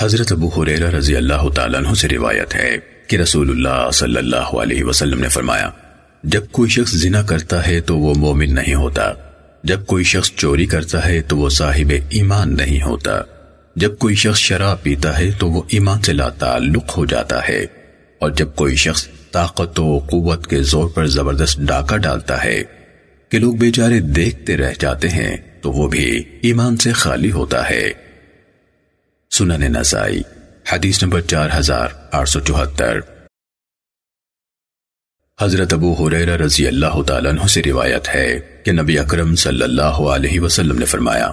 हजरत अबू हुरेरा रजी अल्लाह तआला अन्हु से रिवायत है कि रसूलुल्लाह सल्लल्लाहु अलैहि वसल्लम ने फरमाया, जब कोई शख्स जिना करता है तो वो मोमिन नहीं होता। जब कोई शख्स चोरी करता है तो वो साहिब ईमान नहीं होता। जब कोई शख्स शराब पीता है तो वो ईमान से लाताल्लुक हो जाता है। और जब कोई शख्स ताकत और कुव्वत के जोर पर जबरदस्त डाका डालता है कि लोग बेचारे देखते रह जाते हैं, तो वो भी ईमान से खाली होता है। सुनन नसाई हदीस नंबर 4874। हजरत अबू हुरैरा रजी अल्लाह तआला अन्हु से रिवायत है कि नबी अकरम सल्लल्लाहु अलैहि वसल्लम ने फरमाया,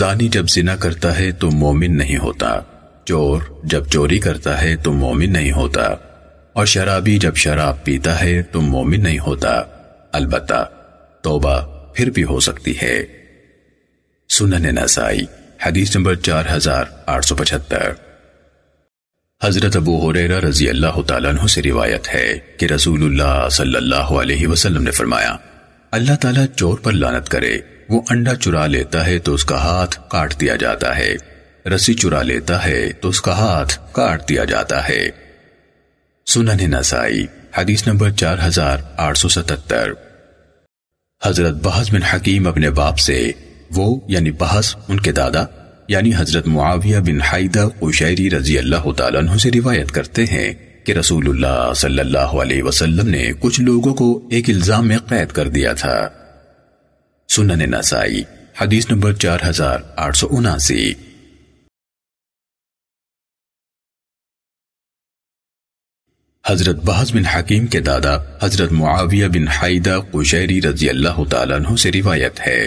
जानी जब जिना करता है तो मोमिन नहीं होता। चोर जब चोरी करता है तो मोमिन नहीं होता। और शराबी जब शराब पीता है तो मोमिन नहीं होता। अलबत्ता तौबा फिर भी हो सकती है। सुनन नसाई हदीस नंबर 4875। हजरत अबू हुरैरा रजी अल्लाह तआला अन्हु से रिवायत है कि रसूलुल्लाह सल्लल्लाहु अलैहि वसल्लम ने फरमाया, अल्लाह ताला चोर पर लानत करे। वो अंडा चुरा लेता है तो उसका हाथ काट दिया जाता है। रस्सी चुरा लेता है तो उसका हाथ काट दिया जाता है। सुनन नसाई हदीस नंबर 4877। हजरत बहस बिन हकीम अपने बाप से, वो यानी बहस उनके दादा यानी हजरत मुआविया बिन हाइदा कुशैरी रजी अल्लाह तआला अन्हु से रिवायत करते हैं कि रसूलुल्लाह सल्लल्लाहु अलैहि वसल्लम ने कुछ लोगों को एक इल्जाम में कैद कर दिया था। सुनन नसाई हदीस नंबर 4879। हजरत बहस बिन हकीम के दादा हजरत मुआविया बिन हाइदा कुशैरी रजी अल्लाह तआला अन्हु से रिवायत है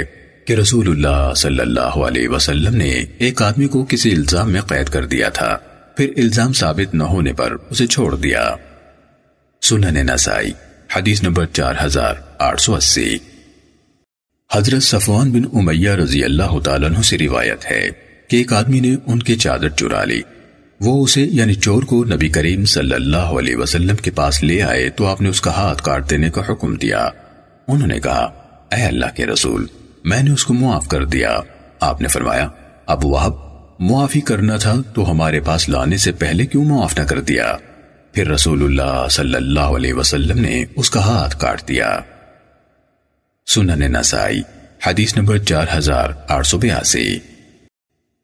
कि रसूलुल्लाह सल्लल्लाहु अलैहि वसल्लम ने एक आदमी को किसी इल्जाम में कैद कर दिया था, फिर इल्जाम साबित न होने पर उसे छोड़ दिया। सुनन नसाई हदीस नंबर 4880। हजरत सफवान बिन उमय्या रजी अल्लाह तआला अन्हु से रिवायत है कि एक आदमी ने उनके चादर चुरा ली। वो उसे यानी चोर को नबी करीम सल्लल्लाहु अलैहि वसल्लम के पास ले आए तो आपने उसका हाथ काट देने का हुक्म दिया। उन्होंने कहा, ऐ अल्लाह के रसूल, मैंने उसको मुआफ कर दिया। आपने फरमाया, अबू वहाब, मुआफी करना था तो हमारे पास लाने से पहले क्यों मुआफ न कर दिया? फिर रसूलुल्लाह सल्लल्लाहु अलैहि वसल्लम ने उसका हाथ काट दिया। सुनन नसाई हदीस नंबर 4882।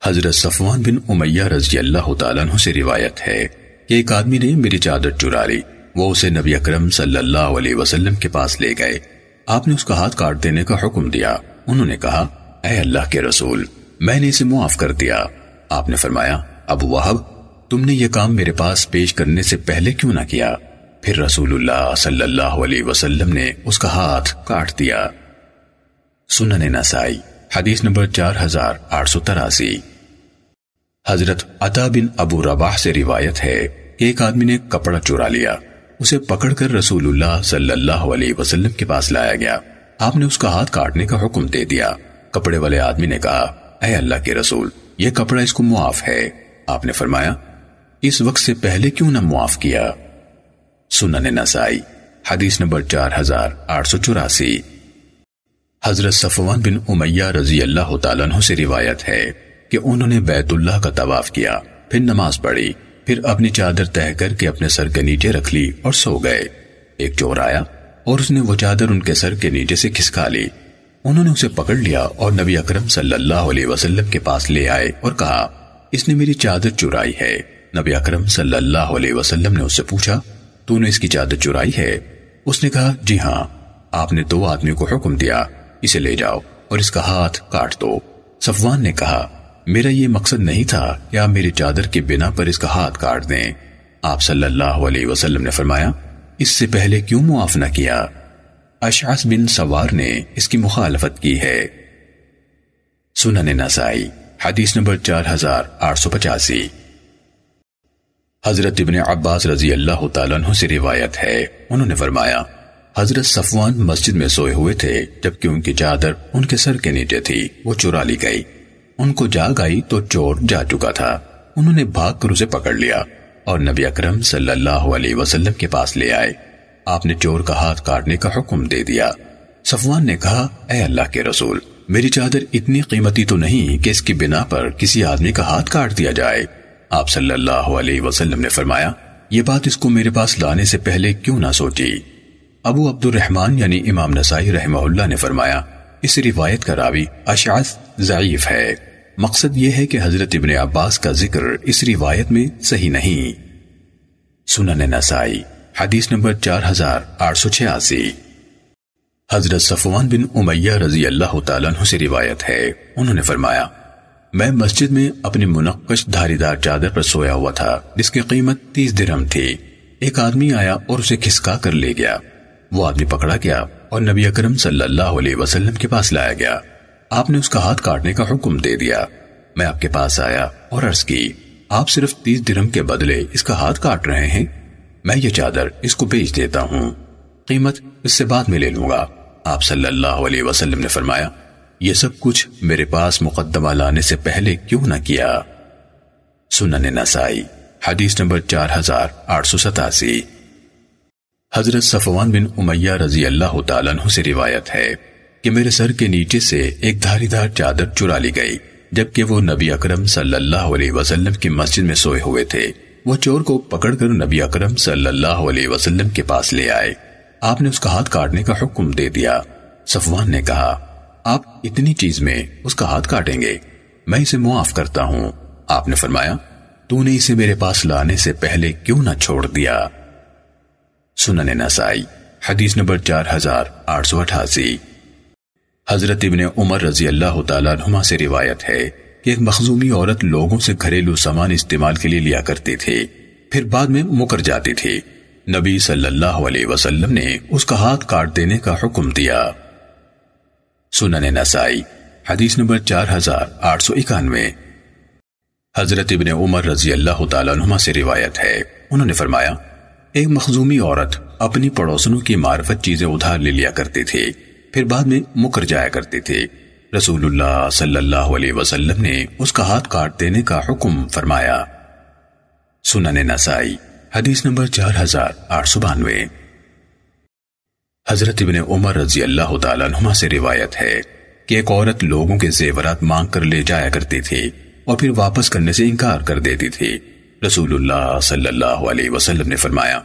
हजरत सफवान बिन उमय्या रजी अल्लाह तआला अन्हु से रिवायत है कि एक आदमी ने मेरी चादर चुरा ली। वो उसे नबी अकरम सल्लल्लाहु अलैहि वसल्लम के पास ले गए। आपने उसका हाथ काट देने का हुक्म दिया। उन्होंने कहा, ऐ अल्लाह के रसूल, मैंने इसे मुआफ कर दिया। आपने फरमाया, अबू वहाब, तुमने ये काम मेरे पास पेश करने से पहले क्यों ना किया? फिर रसूलुल्लाह सल्लल्लाहु अलैहि वसल्लम ने उसका हाथ काट दिया। सुनन नसाई हदीस नंबर 4883। हजरत अता बिन अबू रबाह से रिवायत है कि एक आदमी ने कपड़ा चुरा लिया। उसे पकड़कर रसूलुल्लाह सल्लल्लाहु अलैहि वसल्लम के पास लाया गया। आपने उसका हाथ काटने का हुक्म दे दिया। कपड़े वाले आदमी ने कहा, ऐ अल्लाह के रसूल, यह कपड़ा इसको मुआफ है। आपने फरमाया, इस वक्त से पहले क्यों ना मुआफ किया? सुनन नसाई हदीस नंबर 4884। हजरत सफवान बिन उमय्या रजी अल्लाह तआला अन्हु से रिवायत है कि उन्होंने बैतुल्लाह का तवाफ किया, फिर नमाज पढ़ी, फिर अपनी चादर तह करके अपने सर के नीचे रख ली और सो गए। एक चोर आया और उसने वो चादर उनके सर के नीचे से खिसका ली। उन्होंने उसे पकड़ लिया और नबी अकरम सल्लल्लाहु अलैहि वसल्लम के पास ले आए और कहा, इसने मेरी चादर चुराई है। नबी अकरम सल्लल्लाहु अलैहि वसल्लम ने उससे पूछा, तूने इसकी चादर चुराई है? उसने कहा, जी हाँ। आपने दो आदमियों को हुक्म दिया, इसे ले जाओ और इसका हाथ काट दो। सफवान ने कहा, मेरा ये मकसद नहीं था कि आप मेरी चादर के बिना पर इसका हाथ काट दें। आप सल्लल्लाहु अलैहि वसल्लम ने फरमाया, इससे पहले क्यों मुआफ न किया? अशअस बिन सवार ने इसकी मुखालफत की है। सुनन नसाई हदीस नंबर 4885। हजरत इब्ने अब्बास रजी अल्लाह तआला अन्हु से रिवायत है, उन्होंने फरमाया, हजरत सफवान मस्जिद में सोए हुए थे, जबकि उनकी चादर उनके सर के नीचे थी। वो चुरा ली गई। उनको जाग आई तो चोर जा चुका था। उन्होंने भागकर उसे पकड़ लिया और नबी अकरम सल्लल्लाहु अलैहि वसल्लम के पास ले आए। आपने चोर का हाथ काटने का हुक्म दे दिया। सफवान ने कहा, ऐ अल्लाह के रसूल, मेरी चादर इतनी कीमती तो नहीं कि इसकी बिना पर किसी आदमी का हाथ काट दिया जाए। आप सल्लल्लाहु अलैहि वसल्लम ने फरमाया, ये बात इसको मेरे पास लाने से पहले क्यों ना सोची। अबू अब्दुर्रहमान यानी इमाम नसाई रहमहुल्लाह ने फरमाया, इस रिवायत का रावी अशआस ज़ईफ है। मकसद यह है कि हजरत इब्ने अब्बास का जिक्र इस रिवायत में सही नहीं। सुनन नसाई हदीस नंबर 4886। हजरत सफवान बिन उमय्या रजी अल्लाह ताला अन्हु से रिवायत है, उन्होंने फरमाया, मैं मस्जिद में अपनी मुनक्कश धारीदार चादर पर सोया हुआ था जिसकी कीमत 30 दिरहम थी। एक आदमी आया और उसे खिसका कर ले गया। वो आदमी पकड़ा गया और नबी अकरम सल्लल्लाहु अलैहि वसल्लम के पास लाया गया। आपने उसका हाथ काटने का हुक्म दे दिया। मैं आपके पास आया और अर्ज की, आप सिर्फ 30 दिरहम के बदले इसका हाथ काट रहे हैं। मैं ये चादर इसको बेच देता हूँ, कीमत इससे बाद में ले लूंगा। आप सल्लल्लाहु अलैहि वसल्लम ने फरमाया, ये सब कुछ मेरे पास मुकदमा लाने से पहले क्यों ना किया। सुनन नसाई हदीस नंबर 4887। हजरत सफवान बिन उमय्या रजी अल्लाह ताला अन्हु से रिवायत है कि मेरे सर के नीचे से एक धारीदार चादर चुरा ली गई, जबकि वो नबी अकरम सल्लल्लाहु अलैहि वसल्लम की मस्जिद में सोए हुए थे। वो चोर को पकड़कर नबी अकरम सल्लल्लाहु अलैहि वसल्लम के पास ले आए। आपने उसका हाथ काटने का हुक्म दे दिया। सफवान ने कहा, आप इतनी चीज में उसका हाथ काटेंगे, मैं इसे मुआफ करता हूँ। आपने फरमाया, तूने इसे मेरे पास लाने से पहले क्यों ना छोड़ दिया। सुनन नसाई हदीस नंबर 4888। हजरत इब्ने उमर रजी अल्लाह ताला अन्हुमा से रिवायत है कि एक मखजूमी औरत लोगों से घरेलू सामान इस्तेमाल के लिए लिया करती थी, फिर बाद में मुकर जाती थी। नबी सल्लल्लाहु अलैहि वसल्लम ने उसका हाथ काट देने का हुक्म दिया। सुनन नसाई हदीस नंबर 4891। हजरत इब्ने उमर रजी अल्लाह ताला अन्हुमा से रिवायत है, उन्होंने फरमाया, एक मखजूमी औरत अपनी पड़ोसनों की मार्फत चीजें उधार ले लिया करती थी, फिर बाद में मुकर जाया करती थी। रसूलुल्लाह सल्लल्लाहु अलैहि वसल्लम ने उसका हाथ काट देने का हुक्म फरमाया। सुनन नसाई हदीस नंबर 4892। हजरत इब्ने उमर रजी अल्लाह ताला अन्हुमा से रिवायत है कि एक औरत लोगों के जेवरात मांग कर ले जाया करती थी और फिर वापस करने से इनकार कर देती थी। रसूलुल्लाह सल्लल्लाहु अलैहि वसल्लम ने फरमाया,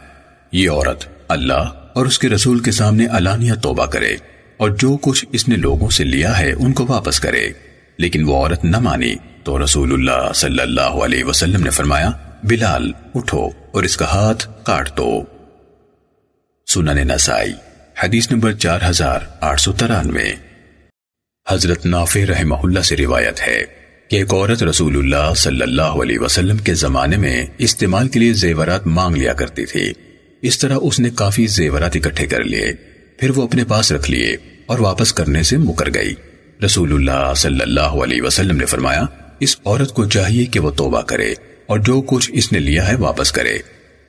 ये औरत अल्लाह और उसके रसूल के सामने अलानिया तौबा करे और जो कुछ इसने लोगों से लिया है उनको वापस करे। लेकिन वो औरत न मानी तो रसूलुल्लाह सल्लल्लाहु अलैहि वसल्लम ने फरमाया, बिलाल उठो और इसका हाथ काट दो। सुनन नसाई हदीस नंबर 4893। हजरत नाफे रहमहुल्लाह से रिवायत है कि एक औरत रसूलुल्लाह सल्लल्लाहु अलैहि वसल्लम के जमाने में इस्तेमाल के लिए जेवरात मांग लिया करती थी। इस तरह उसने काफी जेवरात इकट्ठे कर लिए, फिर वो अपने पास रख लिए और वापस करने से मुकर गई। रसूलुल्लाह सल्लल्लाहु अलैहि वसल्लम ने फरमाया, इस औरत को चाहिए कि वो तौबा करे और जो कुछ इसने लिया है वापस करे।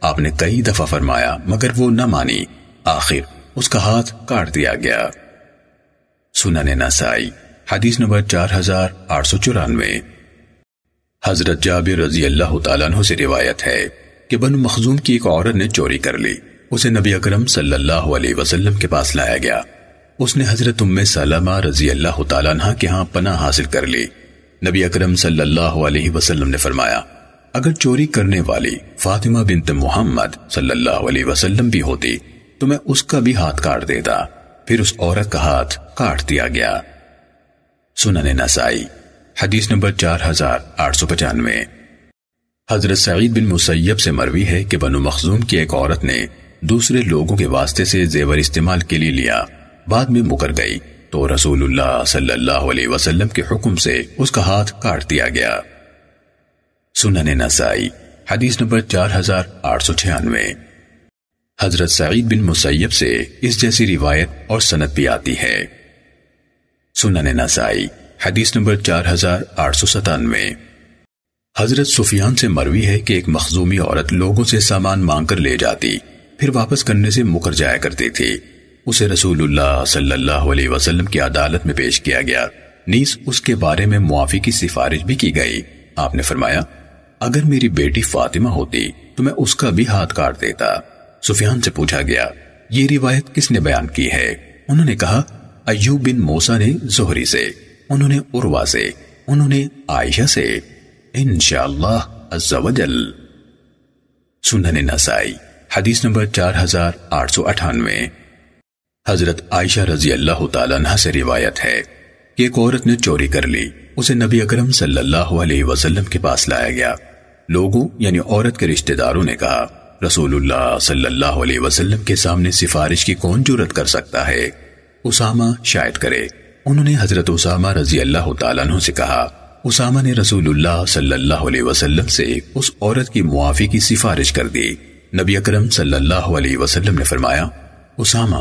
आपने कई दफा फरमाया मगर वो न मानी, आखिर उसका हाथ काट दिया गया। सुनन नसाई हदीस नंबर 4894। हजरत जाबिर रजी अल्लाह ताला अन्हु से रिवायत है कि बनु मखजूम की एक औरत ने चोरी कर ली। उसे नबी अकरम सल्लल्लाहु अलैहि वसल्लम के पास लाया गया। उसने हजरत उम्मे सलमा रजी अल्लाह ताला अन्हा के यहाँ पनाह हासिल कर ली। नबी अकरम सल्लल्लाहु अलैहि वसल्लम ने फरमाया, अगर चोरी करने वाली फातिमा बिनत मुहम्मद सल्लल्लाहु अलैहि वसल्लम भी होती तो मैं उसका भी हाथ काट देता। फिर उस औरत का हाथ काट दिया गया। सुनन नसाई हदीस नंबर 4895। हजरत सईद बिन मुसय्यब से मरवी है कि बनु मखजूम की एक औरत ने दूसरे लोगों के वास्ते से जेवर इस्तेमाल के लिए लिया, बाद में मुकर गई तो रसूलुल्लाह सल्लल्लाहु अलैहि वसल्लम के हुक्म से उसका हाथ काट दिया गया। सुनन नसाई हदीस नंबर 4896। हजरत सईद बिन मुसय्यब से इस जैसी रिवायत और सनद भी आती है। सुनन नसाई हदीस नंबर 4897। हजरत सुफियान से मरवी है कि एक मखजूमी औरत लोगों से सामान मांग कर ले जाती, फिर वापस करने से मुकर जाया करती थी। उसे रसूलुल्लाह सल्लल्लाहु अलैहि वसल्लम की अदालत में पेश किया गया। नीस उसके बारे में मुआफी की सिफारिश भी की गई। आपने फरमाया, अगर मेरी बेटी फातिमा होती तो मैं उसका भी हाथ काट देता। सुफियान से पूछा गया, ये रिवायत किसने बयान की है? उन्होंने कहा, अय्यूब बिन मोसा ने ज़ुहरी से, उन्होंने उर्वा से, उन्होंने आयशा से। इंशाअल्लाह अज़्ज़ा वजल। सुनन नसाई हदीस नंबर 4898। हजरत आयशा रजी अल्लाह ताला अन्हा से रिवायत है कि एक औरत ने चोरी कर ली, उसे नबी अकरम सल्लल्लाहु अलैहि वसल्लम के पास लाया गया। लोगों यानी औरत के रिश्तेदारों ने कहा, रसूलुल्लाह सल्लल्लाहु अलैहि वसल्लम के सामने सिफारिश की कौन जुरत कर सकता है? उसामा शायद करे। उन्होंने हजरत उसामा रजी अल्लाह ताला अन्हु से कहा। उसामा ने रसूलुल्लाह सल्लल्लाहु अलैहि वसल्लम से उस औरत की मुआफी की सिफारिश कर दी। नबी अकरम सल्लल्लाहु अलैहि वसल्लम ने फरमाया, उसामा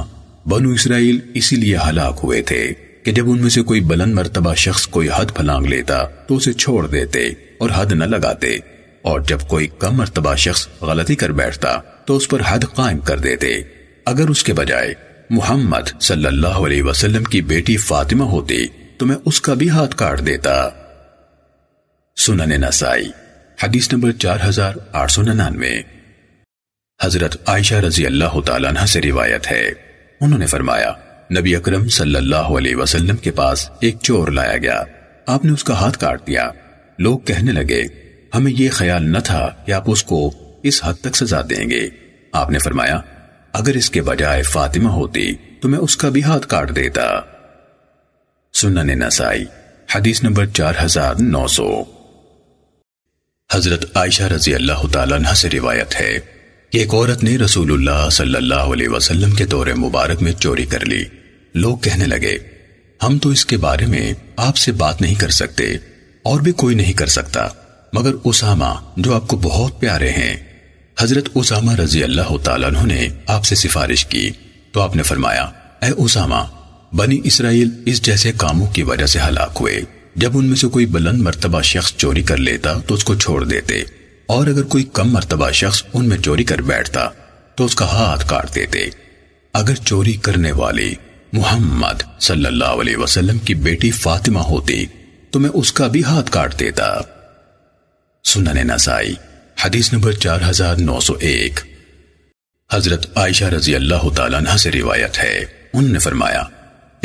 बनु इसराइल इसीलिए हलाक हुए थे कि जब उनमें से कोई बुलंद मर्तबा शख्स कोई हद फलांग लेता तो उसे छोड़ देते और हद न लगाते, और जब कोई कम मर्तबा शख्स गलती कर बैठता तो उस पर हद कायम कर देते। अगर उसके बजाय मुहम्मद सल्लल्लाहु अलैहि वसल्लम की बेटी फातिमा होती तो मैं उसका भी हाथ काट देता। सुनन नसाई हदीस नंबर 4899। हजरत आयशा रजी अल्लाह ताला अन्हा से रिवायत है, उन्होंने फरमाया, नबी अकरम सल्लल्लाहु अलैहि वसल्लम के पास एक चोर लाया गया, आपने उसका हाथ काट दिया। लोग कहने लगे, हमें यह ख्याल न था कि आप उसको इस हद तक सजा देंगे। आपने फरमाया, अगर इसके बजाय फातिमा होती तो मैं उसका भी हाथ काट देता। सुनन नसाई हदीस नंबर 4900। हजरत आयशा रजी अल्लाह ताला अन्हा से रिवायत है, एक औरत ने रसूलुल्लाह सल्लल्लाहु अलैहि वसल्लम के दौरे मुबारक में चोरी कर ली। लोग कहने लगे, हम तो इसके बारे में आपसे बात नहीं कर सकते और भी कोई नहीं कर सकता मगर उसामा जो आपको बहुत प्यारे हैं। हजरत उसामा रजी अल्लाह ताला अन्हु ने आपसे सिफारिश की तो आपने फरमाया, ऐ उसामा बनी इसराइल इस जैसे कामों की वजह से हलाक हुए। जब उनमें से कोई बुलंद मर्तबा शख्स चोरी कर लेता तो उसको छोड़ देते, और अगर कोई कम मर्तबा शख्स उनमें चोरी कर बैठता तो उसका हाथ काट देते। अगर चोरी करने वाली मुहम्मद सल्लल्लाहु अलैहि वसल्लम की बेटी फातिमा होती तो मैं उसका भी हाथ काट देता। सुनन नसाई हदीस नंबर 4901। हजरत आयशा रजी अल्लाह ताला अन्हा से रिवायत है, उनने फरमाया,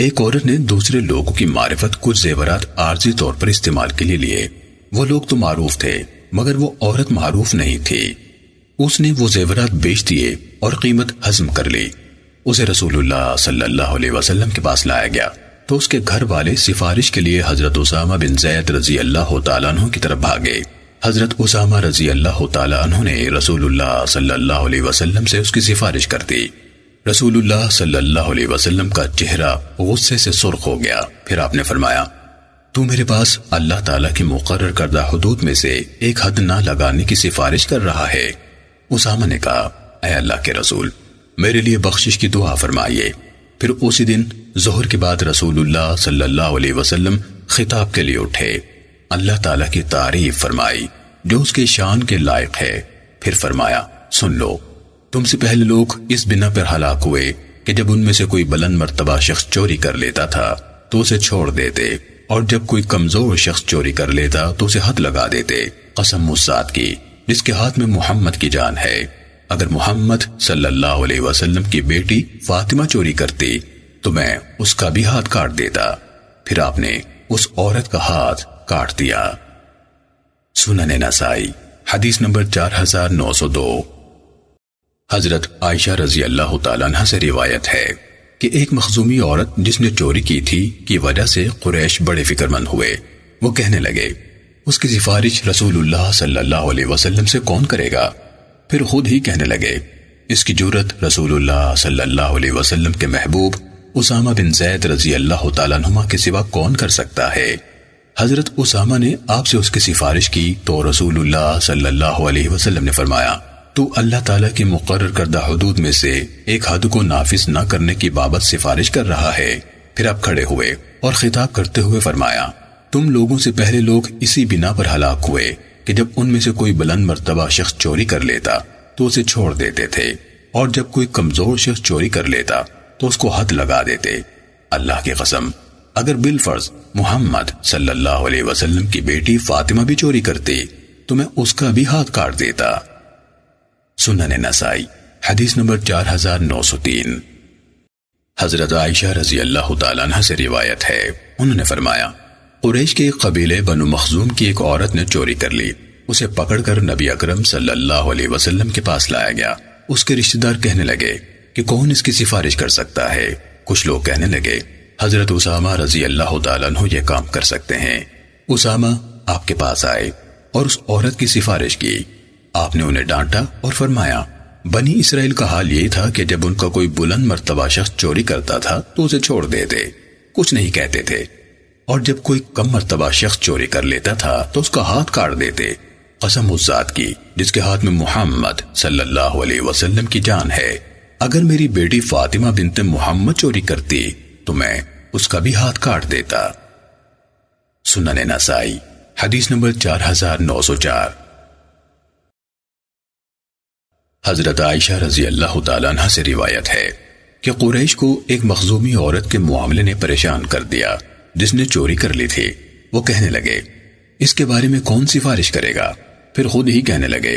एक औरत ने दूसरे लोगों की मारिफत कुछ जेवरात आर्जी तौर पर इस्तेमाल के लिए लिए। वो लोग तो मारूफ थे मगर वो औरत मारूफ नहीं थी। उसने वो जेवरात बेच दिए और कीमत हजम कर ली। उसे रसूलुल्लाह सल्लल्लाहु अलैहि वसल्लम के पास लाया गया तो उसके घर वाले सिफारिश के लिए हजरत उसामा बिन ज़ैद रजी अल्लाह ताला अन्हु की तरफ भागे। हजरत उसामा रजी अल्लाह ताला अन्हु ने रसूलुल्लाह सल्लल्लाहु अलैहि वसल्लम से उसकी सिफारिश कर दी। रसूलुल्लाह सल्लल्लाहु अलैहि वसल्लम का चेहरा गुस्से से सुर्ख हो गया। फिर आपने फरमाया, तू मेरे पास अल्लाह ताला की मुकर्रर करदा हुदूद में से एक हद ना लगाने की सिफारिश कर रहा है। उसामा ने कहा, ऐ अल्लाह के रसूल मेरे लिए बख्शिश की दुआ फरमाइए। फिर उसी दिन जोहर के बाद रसूलुल्लाह सल्लल्लाहु अलैहि वसल्लम खिताब के लिए उठे, अल्लाह ताला की तारीफ फरमाई जो उसके शान के लायक है। फिर फरमाया, सुन लो, तुमसे पहले लोग इस बिना पर हलाक हुए कि जब उनमें से कोई बुलंद मर्तबा शख्स चोरी कर लेता था तो उसे छोड़ देते, और जब कोई कमजोर शख्स चोरी कर लेता तो उसे हद लगा देते। कसम उस जात की जिसके हाथ में मोहम्मद की जान है, अगर मोहम्मद सल्लल्लाहु अलैहि वसल्लम की बेटी फातिमा चोरी करती तो मैं उसका भी हाथ काट देता। फिर आपने उस औरत का हाथ काट दिया। सुनन नसाई हदीस नंबर 4902। हजरत आयशा रजी अल्लाह ताला अन्हा से रिवायत है कि एक मखजूमी औरत जिसने चोरी की थी की वजह से कुरैश बड़े फिक्रमंद हुए। वो कहने लगे, उसकी सिफारिश रसूलुल्लाह सल्लल्लाहु अलैहि वसल्लम से कौन करेगा? फिर खुद ही कहने लगे, इसकी जुरत रसूलुल्लाह सल्लल्लाहु अलैहि वसल्लम के महबूब उसामा बिन ज़ैद रजी अल्लाह ताला अन्हुमा के सिवा कौन कर सकता है? हजरत उसामा ने आपसे उसकी सिफारिश की तो रसूलुल्लाह सल्लल्लाहु अलैहि वसल्लम ने फरमाया, तो अल्लाह ताला की मुकर्रर करदा हुदूद में से एक हद को नाफिज न करने की बाबत सिफारिश कर रहा है। फिर आप खड़े हुए और खिताब करते हुए फरमाया, तुम लोगों से पहले लोग इसी बिना पर हलाक हुए कि जब उनमें से कोई बुलंद मर्तबा शख्स चोरी कर लेता तो उसे छोड़ देते थे, और जब कोई कमजोर शख्स चोरी कर लेता तो उसको हद लगा देते। अल्लाह की कसम, अगर बिलफर्ज मोहम्मद सल्लल्लाहु अलैहि वसल्लम की बेटी फातिमा भी चोरी करती तो मैं उसका भी हाथ काट देता। सुनन नसाई हदीस नंबर 4903। हजरत आयशा रजी अल्लाह ताला अन्हा से रिवायत है, उन्होंने फरमाया, कुरैश के एक कबीले बनु मखजूम की एक औरत ने चोरी कर ली। उसे पकड़कर नबी अकरम सल्लल्लाहु अलैहि वसल्लम के पास लाया गया। उसके रिश्तेदार कहने लगे कि कौन इसकी सिफारिश कर सकता है। कुछ लोग कहने लगे हजरत उसामा रजी अल्लाह ताला अन्हु ये काम कर सकते हैं। उसामा आपके पास आए और उस औरत की सिफारिश की। आपने उन्हें डांटा और फरमाया, बनी इसराइल का हाल यही था कि जब उनका कोई बुलंद मर्तबा शख्स चोरी करता था तो उसे छोड़ देते, कुछ नहीं कहते थे, और जब कोई कम मर्तबा शख्स चोरी कर लेता था तो उसका हाथ काट देते। कसम उस जात की जिसके हाथ में मुहम्मद सल्लल्लाहु अलैहि वसल्लम की जान है, अगर मेरी बेटी फातिमा बिनत मुहम्मद चोरी करती तो मैं उसका भी हाथ काट देता। सुनन नसाई हदीस नंबर 4904। हजरत आयशा रजी अल्लाह ताला अन्हा से रिवायत है कि कुरैश को एक मखजूमी औरत के मामले ने परेशान कर दिया जिसने चोरी कर ली थी। वो कहने लगे, इसके बारे में कौन सिफारिश करेगा। फिर खुद ही कहने लगे,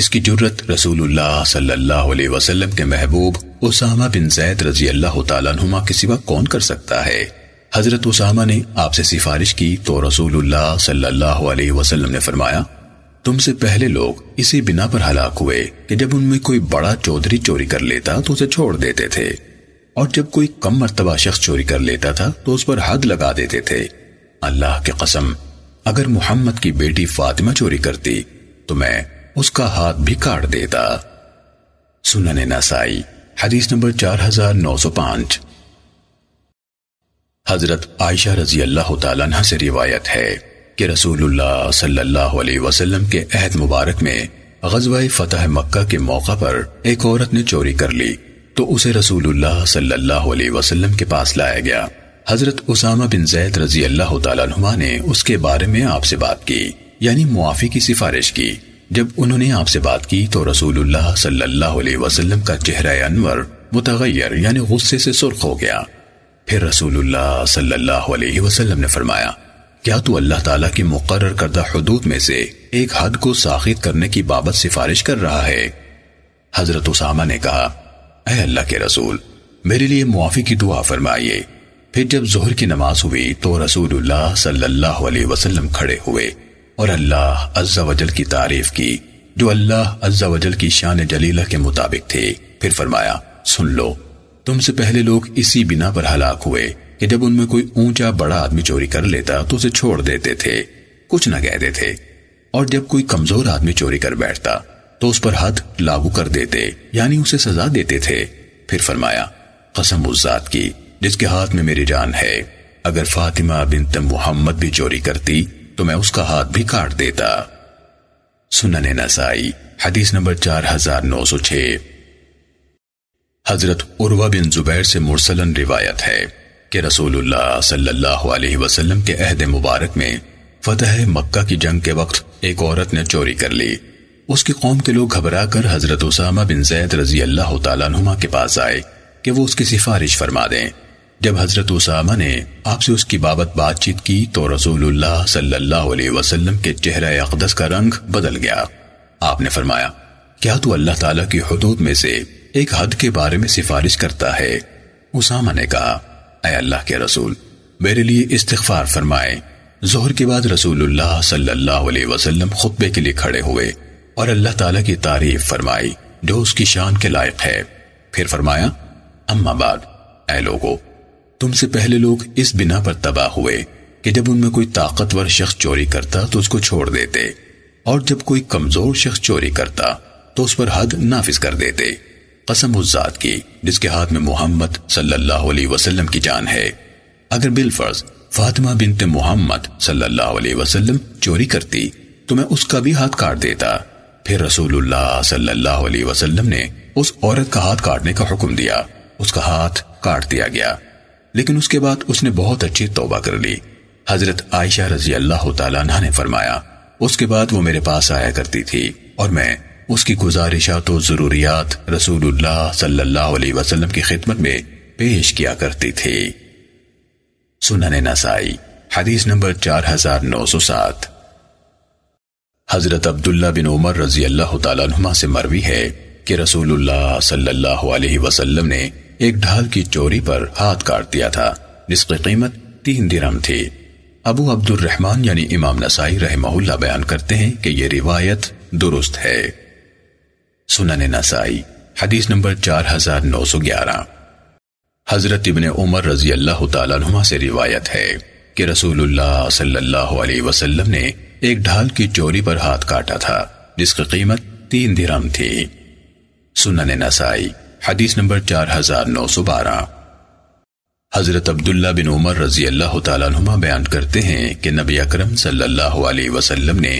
इसकी जुर्रत रसूलुल्लाह सल्लल्लाहु अलैहि वसल्लम के महबूब उसामा बिन ज़ैद रजी अल्लाह ताला अन्हुमा के सिवा कौन कर सकता है। हजरत उसामा ने आपसे सिफारिश की तो रसूलुल्लाह सल्लल्लाहु अलैहि वसल्लम ने फरमाया, तुमसे पहले लोग इसी बिना पर हलाक हुए कि जब उनमें कोई बड़ा चौधरी चोरी कर लेता तो उसे छोड़ देते थे, और जब कोई कम मर्तबा शख्स चोरी कर लेता था तो उस पर हद लगा देते थे। अल्लाह की कसम, अगर मुहम्मद की बेटी फातिमा चोरी करती तो मैं उसका हाथ भी काट देता। सुनन नसाई हदीस नंबर 4905। हजरत आयशा रजी अल्लाह ताला अन्हा से रिवायत है कि रसूलुल्लाह सल्लल्लाहु अलैहि वसल्लम के अहद मुबारक में ग़ज़वा-ए फतह मक्का के मौका पर एक औरत ने चोरी कर ली तो उसे रसूलुल्लाह सल्लल्लाहु अलैहि वसल्लम के पास लाया गया। हजरत उसामा बिन ज़ैद रजी अल्लाह ताला अन्हुमा ने उसके बारे में आपसे बात की, यानी मुआफ़ी की सिफारिश की। जब उन्होंने आपसे बात की तो रसूलुल्लाह सल्लल्लाहु अलैहि वसल्लम का चेहरा अनवर मुतग़य्यर यानी गुस्से से सुर्ख हो गया। फिर रसूलुल्लाह सल्लल्लाहु अलैहि वसल्लम ने फरमाया, क्या तू अल्लाह ताला की मुकर्रर करदा हुदूद में से एक हद को साखित करने की बाबत सिफारिश कर रहा है। हजरत उसामा ने कहा, ऐ अल्लाह के रसूल, मेरे लिए मुआफ़ी की दुआ फरमाइए। फिर जब जोहर की नमाज हुई तो रसूलुल्लाह सल्लल्लाहु अलैहि वसल्लम खड़े हुए और अल्लाह अज़्ज़ा वजल की तारीफ की जो अल्लाह अज़्ज़ा वजल की शान जलीला के मुताबिक थे। फिर फरमाया, सुन लो, तुमसे पहले लोग इसी बिना पर हलाक हुए कि जब उनमें कोई ऊंचा बड़ा आदमी चोरी कर लेता तो उसे छोड़ देते थे, कुछ न कहते थे, और जब कोई कमजोर आदमी चोरी कर बैठता तो उस पर हद लागू कर देते, यानी उसे सजा देते थे। फिर फरमाया, कसम उस जात की जिसके हाथ में मेरी जान है, अगर फातिमा बिनत मुहम्मद भी चोरी करती तो मैं उसका हाथ भी काट देता। सुनन नसाई हदीस नंबर 4906। हजरत उर्वा बिन जुबैर से मुरसलन रिवायत है कि रसूलुल्लाह सल्लल्लाहु अलैहि वसल्लम के अहद मुबारक में फतह मक्का की जंग के वक्त एक औरत ने चोरी कर ली। उसकी कौम के लोग घबरा कर हजरत उसामा बिन ज़ैद रजी अल्लाह ताला अन्हुमा के पास आए कि वो उसकी सिफारिश फरमा दें। जब हजरत उसामा ने आपसे उसकी बाबत बातचीत की तो रसूलुल्लाह सल्लल्लाहु अलैहि वसल्लम के चेहरा अक़दस का रंग बदल गया। आपने फरमाया, क्या तू अल्लाह ताला की हुदूद में से एक हद के बारे में सिफारिश करता है। उसामा ने कहा, ऐ अल्लाह के रसूल, मेरे लिए इस्तिग़फ़ार फरमाए। ज़ोहर के बाद रसूलुल्लाह सल्लल्लाहु अलैहि वसल्लम खुतबे के लिए खड़े हुए और अल्लाह ताला की तारीफ फरमाई जो उसकी शान के लायक है। फिर फरमाया, अम्मा बाद, ऐ लोगो, तुमसे पहले लोग इस बिना पर तबाह हुए कि जब उनमें कोई ताकतवर शख्स चोरी करता तो उसको छोड़ देते, और जब कोई कमजोर शख्स चोरी करता तो उस पर हद नाफिज कर देते। कसम उस जात की जिसके हाथ में मोहम्मद सल्लल्लाहु अलैहि वसल्लम की जान है, अगर बिलफर्ज फातिमा बिनत मोहम्मद सल्लल्लाहु अलैहि वसल्लम चोरी करती तो मैं उसका भी हाथ काट देता। फिर रसूलुल्लाह सल्लल्लाहु अलैहि वसल्लम ने उस औरत का हाथ काटने का हुक्म दिया। उसका हाथ काट दिया गया, लेकिन उसके बाद उसने बहुत अच्छी तौबा कर ली। हजरत आयशा रजी अल्लाह ताला अन्हा ने फरमाया, उसके बाद वो मेरे पास आया करती थी और मैं उसकी गुजारिशात और ज़रूरियात रसूलुल्लाह सल्लल्लाहु अलैहि वसल्लम की खिदमत में पेश किया करती थी। सुनन नसाई हदीस नंबर 4907। हजरत अब्दुल्ला बिन उमर रजी अल्लाह ताला अन्हुमा से मरवी है कि रसूलुल्लाह सल्लल्लाहु अलैहि वसल्लम ने एक ढाल की चोरी पर हाथ काट दिया था जिसकी कीमत 3 दिरहम थी। अबू अब्दुर्रहमान यानी इमाम नसाई रहमहुल्लाह बयान करते हैं कि यह रिवायत दुरुस्त है। सुनन नसाई हदीस नंबर 4911। हजरत इब्ने उमर रजी अल्लाह तआला अन्हुमा से रिवायत है कि रसूलुल्लाह सल्लल्लाहु अलैहि वसल्लम ने एक ढाल की चोरी पर हाथ काटा था जिसकी कीमत 3 दिरहम थी। सुनन नसाई हदीस नंबर 4912। हजरत अब्दुल्ला बिन उमर रजी अल्लाह तआला अन्हुमा बयान करते हैं कि नबी अकरम सल्लल्लाहु अलैहि वसल्लम ने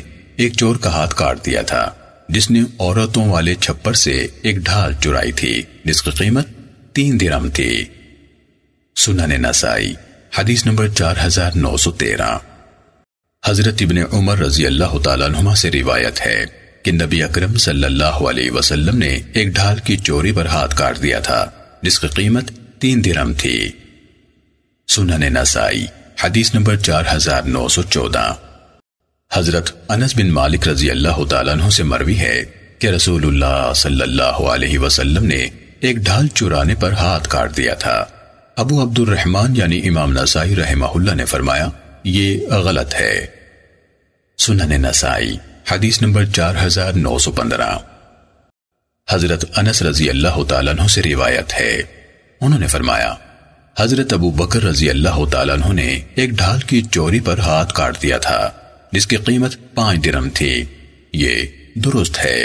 एक चोर का हाथ काट दिया था जिसने औरतों वाले छप्पर से एक ढाल चुराई थी जिसकी कीमत 3 दिरहम थी। सुनन नसाई हदीस नंबर 4913। हजरत इब्ने उमर रजी अल्लाह तआला अन्हुमा से रिवायत है कि नबी अकरम सल्लल्लाहु अलैहि वसल्लम ने एक ढाल की चोरी पर हाथ काट दिया था जिसकी कीमत 3 दिरहम थी। सुनन नसाई हदीस नंबर 4914। हजरत अनस बिन मालिक रजी अल्लाह तआला अन्हु से मरवी है कि रसूलुल्लाह सल्लल्लाहु अलैहि वसल्लम ने एक ढाल चुराने पर हाथ काट दिया था। अबू अब्दुर्रहमान यानी इमाम नसाई रहमहुल्लाह ने फरमाया ये गलत है। सुनन नसाई हदीस नंबर 4915। हजरत अनस रजी अल्लाह तआला अन्हु से रिवायत है उन्होंने फरमाया हजरत अबू बकर रजी अल्लाह तआला अन्हु ने एक ढाल की चोरी पर हाथ काट दिया था जिसकी कीमत 5 दिरहम थी। ये दुरुस्त है।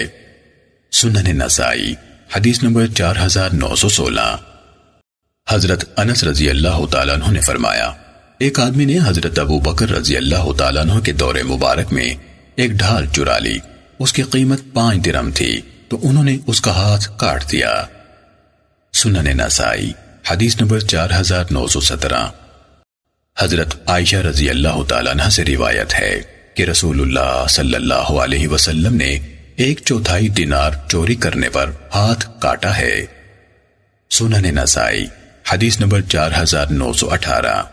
सुनन नसाई हदीस नंबर 4916। हजरत अनस रजी अल्लाह तआला अन्हु ने फरमाया एक आदमी ने हजरत अबू बकर रजी अल्लाह तआला अन्हु के दौरे मुबारक में एक ढाल चुरा ली, उसकी कीमत 5 दिरहम थी तो उन्होंने उसका हाथ काट दिया। सुनन नसाई हदीस नंबर 4917। हजरत आयशा रजी अल्लाह तआला अन्हा से रिवायत है कि रसूलुल्लाह सल्लल्लाहु अलैहि वसल्लम ने 1/4 दिनार चोरी करने पर हाथ काटा है। सुनन नसाई हदीस नंबर 4918।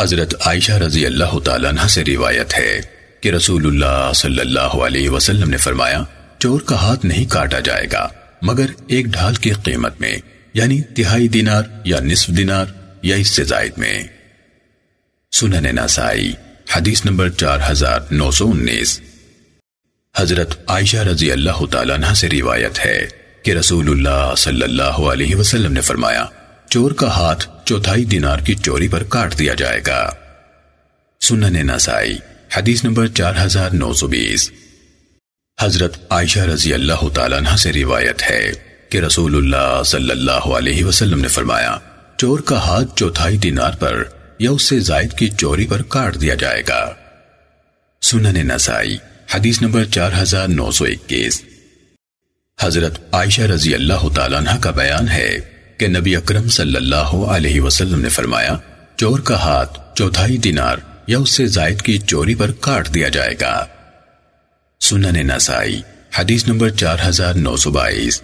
हजरत आयशा रजी अल्लाह तआला अन्हा से रिवायत है कि रसूलुल्लाह सल्लल्लाहु अलैहि वसल्लम ने फरमाया चोर का हाथ नहीं काटा जाएगा मगर एक ढाल की कीमत में यानी 1/तिहाई दिनार या निस्फ दिनार या इससे जायद में। सुनन नसाई हदीस नंबर 4919। हजरत आयशा रजी अल्लाह तआला अन्हा से रिवायत है कि रसूलुल्लाह सल्लल्लाहु अलैहि वसल्लम ने फरमाया चोर का हाथ 1/4 दिनार की चोरी पर काट दिया जाएगा। सुनन नसाई हदीस नंबर 4920। हजरत आयशा रजी अल्लाह तआला अन्हा से रिवायत है कि रसूलुल्लाह सल्लल्लाहु अलैहि वसल्लम ने फरमाया चोर का हाथ 1/4 दिनार पर या उससे जायद की चोरी पर काट दिया जाएगा। सुनन नसाई हदीस नंबर 4921। हजरत आयशा रजी अल्लाह तआला अन्हा का बयान है कि नबी अकरम सल्लल्लाहु अलैहि वसल्लम ने फरमाया चोर का हाथ 1/4 दिनार या उससे जायद की चोरी पर काट दिया जाएगा। सुनन नसाई हदीस नंबर 4922।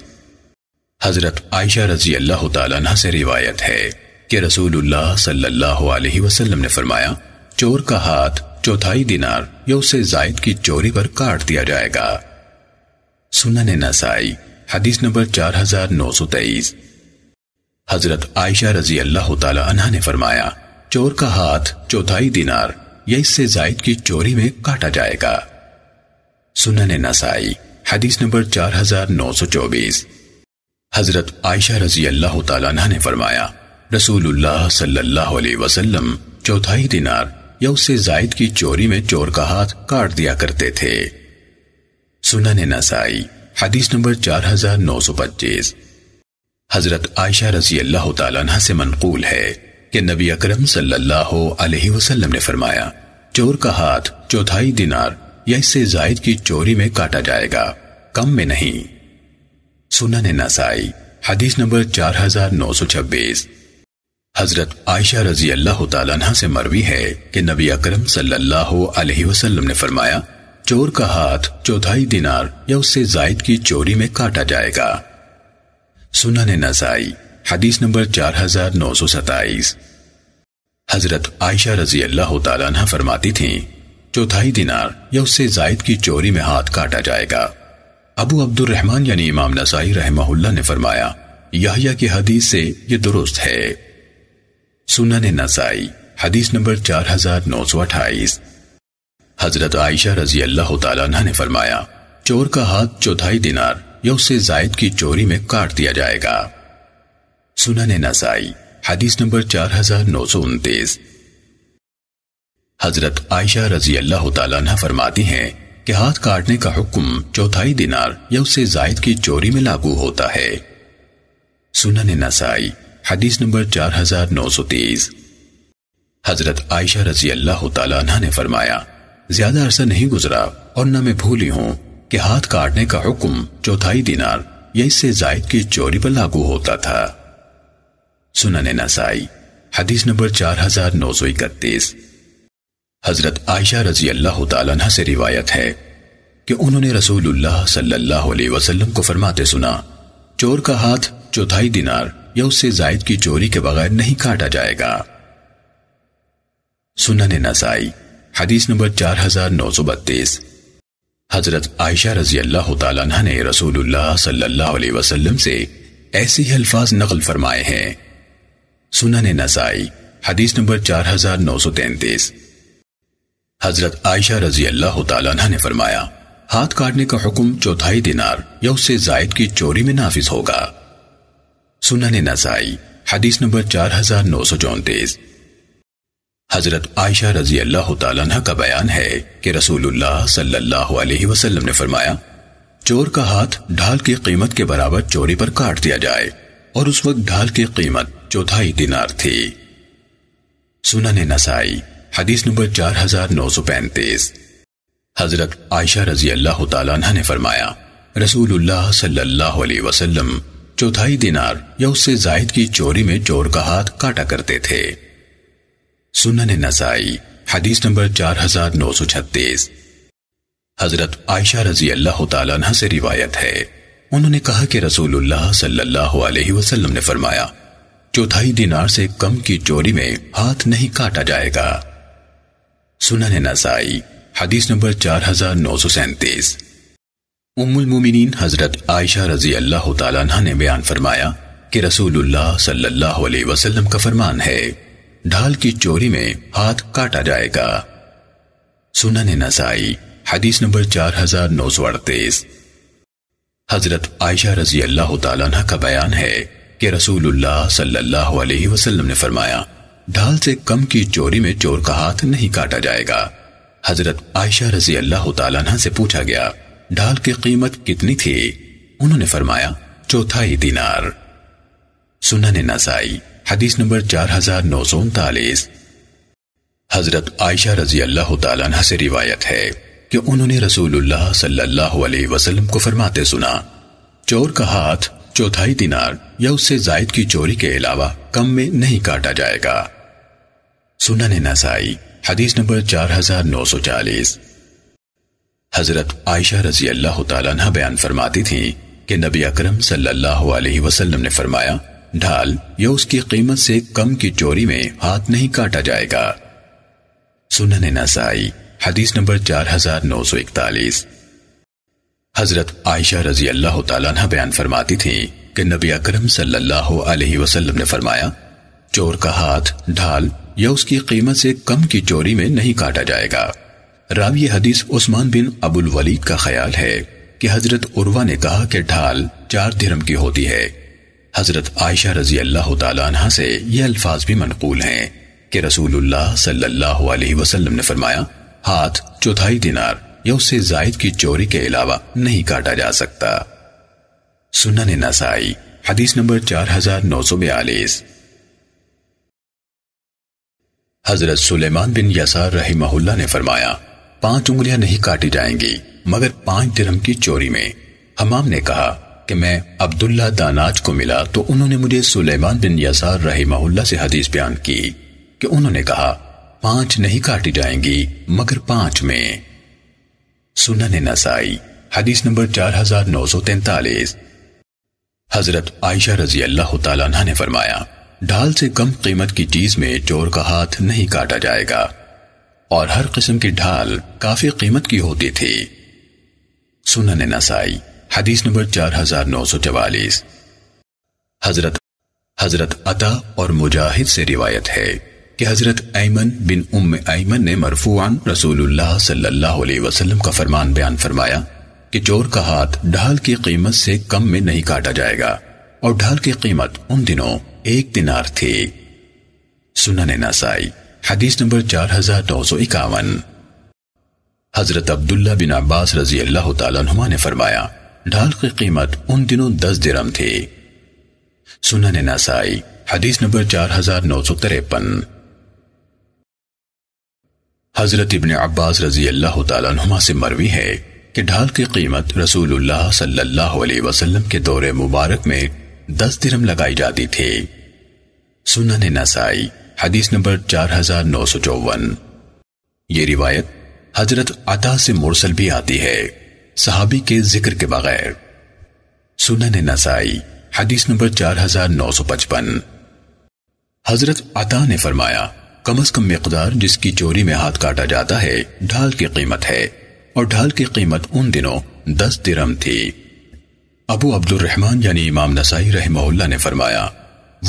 हजरत आयशा रजी अल्लाह तआला अन्हा से रिवायत है कि रसूलुल्लाह सल्लल्लाहु अलैहि वसल्लम ने फरमाया चोर का हाथ 1/4 दिनार या उससे जायद की चोरी पर काट दिया जाएगा। सुनन नसाई हदीस नंबर 4923। हजरत आयशा रजी अल्लाह तआला अन्हा ने फरमाया चोर का हाथ 1/4 दिनार या इससे जायद की चोरी में काटा जाएगा। सुनन नसाई हदीस नंबर 4924। हजरत आयशा रजी अल्लाह तआला अन्हा ने फरमाया रसूलुल्लाह सल्लल्लाहु अलैहि वसल्लम 1/4 दिनार या उससे जायद की चोरी में चोर का हाथ काट दिया करते थे। सुनन नसाई हदीस नंबर 4925। हजरत आयशा रजी अल्लाह तआला अन्हा से मनकूल है कि नबी अकरम सल्लल्लाहु अलैहि वसल्लम ने फरमाया चोर का हाथ 1/4 दिनार या इससे जायद की चोरी में काटा जाएगा, कम में नहीं। सुनन नसाई हदीस नंबर 4926। हजरत आयशा रजी अल्लाह तआला अन्हा से मरवी है कि नबी अकरम सल्लल्लाहु अलैहि वसल्लम ने फरमाया चोर का हाथ 1/4 दिनार या उससे जायद की चोरी में काटा जाएगा। सुनन नसाई हदीस नंबर 4927। हजरत आयशा रजी अल्लाह तआला अन्हा फरमाती थी 1/4 दिनार या उससे जायद की चोरी में हाथ काटा जाएगा। अबू अब्दुर्रहमान यानी इमाम नसाई रहमहुल्लाह ने फरमाया यहया की हदीस से ये दुरुस्त है। सुनन नसाई हदीस नंबर 4928। हजरत आयशा रजी अल्लाह तआला अन्हा ने फरमाया, चोर का हाथ चौथाई दिनार या उससे जायद की चोरी में काट दिया जाएगा। सुनन नसाई हदीस नंबर 4929। हजरत आयशा रजी अल्लाह तआला अन्हा फरमाती हैं कि हाथ काटने का हुक्म चौथाई दिनार या उससे जायद की चोरी में लागू होता है। सुनन नसाई हदीस नंबर 4930। हजरत आयशा रजी अल्लाह तआला अन्हा ने फरमाया, ज्यादा अरसा नहीं गुजरा और न मैं भूली हूं कि हाथ काटने का हुक्म चौथाई दिनार या इससे जायद की चोरी पर लागू होता था। सुनन नसाई हदीस नंबर 4931। हजरत आयशा रजी अल्लाह तआला अन्हा से रिवायत है कि उन्होंने रसूलुल्लाह सल्लल्लाहु अलैहि वसल्लम को फरमाते सुना, चोर का हाथ चौथाई दिनार या उससे जायद की चोरी के बगैर नहीं काटा जाएगा। सुनन नसाई हदीस नंबर 4932। हजरत आयशा रजी अल्लाह तआला अन्हा ने रसूलुल्लाह सल्लल्लाहु अलैहि वसल्लम से ऐसे ही अल्फाज नकल फरमाए हैं। सुनन नसाई हदीस नंबर 4933। हजरत आयशा रजी अल्लाह तआला अन्हा ने फरमाया, हाथ काटने का हुक्म चौथाई दिनार या उससे जायद की चोरी में नाफिज होगा। सुनन नसाई हदीस नंबर 4934। हजरत आयशा रजी अल्लाह तआला अन्हा का बयान है कि रसूलुल्लाह सल्लल्लाहु अलैहि वसल्लम ने फरमाया, चोर का हाथ ढाल की कीमत के बराबर चोरी पर काट दिया जाए, और उस वक्त ढाल की कीमत चौथाई दिनार थी। सुनन नसाई हदीस नंबर 4935। हजरत आयशा रजी अल्लाह तआला अन्हा ने फरमाया, रसूलुल्लाह सल्लल्लाहु अलैहि वसल्लम चौथाई दिनार या उससे जायद की चोरी में चोर का हाथ काटा करते थे। सुनन नसाई हदीस नंबर 4936। हजरत आयशा रजी अल्लाह तआला अन्हा से रिवायत है, उन्होंने कहा कि रसूलुल्लाह सल्लल्लाहु अलैहि वसल्लम ने फरमाया, चौथाई दिनार से कम की चोरी में हाथ नहीं काटा जाएगा। सुनन नसाई हदीस नंबर 4937। उम्मुल मोमिनीन हजरत आयशा रजी अल्लाह तआला अन्हा ने बयान फरमाया कि रसूलुल्लाह सल्लल्लाहु अलैहि वसल्लम का फरमान है, ढाल की चोरी में हाथ काटा जाएगा। सुनन नसाई हदीस नंबर 4938। हजरत आयशा रजी अल्लाह तआला अन्हा का बयान है कि रसूलुल्लाह सल्लल्लाहु अलैहि वसल्लम ने फरमाया, ढाल से कम की चोरी में चोर का हाथ नहीं काटा जाएगा। हजरत आयशा रजी अल्लाह तआला अन्हा से पूछा गया, ढाल की कीमत कितनी थी? उन्होंने फरमाया, चौथाई दिनार। सुनन नसाई हदीस नंबर 4939। हजरत आयशा रजी अल्लाह तआला अन्हा से रिवायत है कि उन्होंने रसूलुल्लाह सल्लल्लाहु अलैहि वसल्लम को फरमाते सुना, चोर का हाथ चौथाई दिनार या उससे जायद की चोरी के अलावा कम में नहीं काटा जाएगा। सुनन नसाई हदीस नंबर 4940। हजरत आयशा रजी अल्लाह तआला अन्हा बयान फरमाती थी कि नबी अकरम सल्लल्लाहु अलैहि वसल्लम ने फरमाया, ढाल या उसकी कीमत से कम की चोरी में हाथ नहीं काटा जाएगा। सुनन नसाई हदीस नंबर 4941। हजरत आयशा रजी अल्लाह तआला अन्हा बयान फरमाती थी कि नबी अकरम सल्लल्लाहु अलैहि वसल्लम ने फरमाया, चोर का हाथ ढाल या उसकी कीमत से कम की चोरी में नहीं काटा जाएगा। रावी हदीस उस्मान बिन अबुल वलीद का ख्याल है कि हजरत उर्वा ने कहा कि ढाल 4 दिरहम की होती है। हजरत आयशा रजी अल्लाह तआला अन्हा से ये अल्फाज भी मनकूल हैं कि रसूलुल्लाह सल्लल्लाहु अलैहि वसल्लम ने फरमाया, हाथ चौथाई दिनार या उससे जायद की चोरी के अलावा नहीं काटा जा सकता। सुनन नसाई हदीस नंबर 4942। हजरत सुलेमान बिन यसार रहिमहुल्लाह ने फरमाया, 5 उंगलियां नहीं काटी जाएंगी मगर 5 दिरहम की चोरी में। हमाम ने कहा कि मैं अब्दुल्ला दानाज को मिला तो उन्होंने मुझे सुलेमान बिन यसार रहिमहुल्लाह से हदीस बयान की कि उन्होंने कहा, 5 नहीं काटी जाएंगी मगर 5 में। सुनन नसाई हदीस नंबर 4943। हजरत आयशा रजी अल्लाह तआला अन्हा ने फरमाया, ढाल से कम कीमत की चीज में चोर का हाथ नहीं काटा जाएगा, और हर किस्म की ढाल काफी कीमत की होती थी। सुनन नसाई हदीस नंबर 4944। हजरत अता और मुजाहिद से रिवायत है कि हजरत अयमन बिन उम्मे अयमन ने मरफूआन रसूलुल्लाह सल्लल्लाहु अलैहि वसल्लम का फरमान बयान फरमाया कि चोर का हाथ ढाल की कीमत से कम में नहीं काटा जाएगा और ढाल की कीमत उन दिनों 1 दिनार थी। सुनन नसाई हदीस नंबर 4251। हजरत अब्दुल्ला बिन अब्बास रजी अल्लाह तआला अन्हुमा ने फरमाया ढाल की कीमत उन दिनों 10 दिरहम थी। सुनन नसाई हदीस नंबर 4953। हजरत इब्ने अब्बास रजी अल्लाह ताला अन्हुमा से मरवी है कि ढाल की कीमत रसूलुल्लाह सल्लल्लाहु अलैहि वसल्लम के दौरे मुबारक में 10 दिरहम लगाई जाती थी। सुनन नसाई हदीस नंबर 4954। ये रिवायत हजरत अता से मुरसल भी आती है सहाबी के जिक्र के बगैर। सुनन नसाई हदीस नंबर 4955। हजरत अता ने फरमाया कम अज कम मिकदार जिसकी चोरी में हाथ काटा जाता है ढाल की कीमत है और ढाल की कीमत उन दिनों 10 दिरहम थी। अबू अब्दुर्रहमान यानी इमाम नसाई रहमहुल्लाह ने फरमाया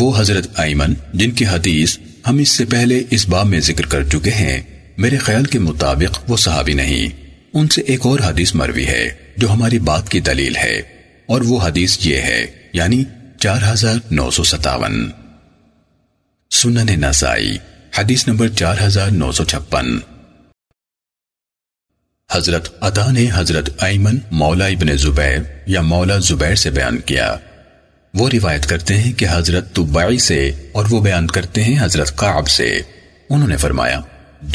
वो हजरत आयमन जिनकी हदीस हम इससे पहले इस बाब में जिक्र कर चुके हैं, मेरे ख्याल के मुताबिक वो सहाबी नहीं, उनसे एक और हदीस मरवी है जो हमारी बात की दलील है और वो हदीस ये है यानी 4957। सुनन नसाई हदीस नंबर 4956। हजरत अता ने हजरत अयमन मौला इब्ने जुबैर या मौला जुबैर से बयान किया। वो रिवायत करते हैं कि हजरत तुबाई से और वो बयान करते हैं हजरत काब से। उन्होंने फरमाया